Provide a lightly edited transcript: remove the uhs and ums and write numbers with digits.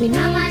When I'm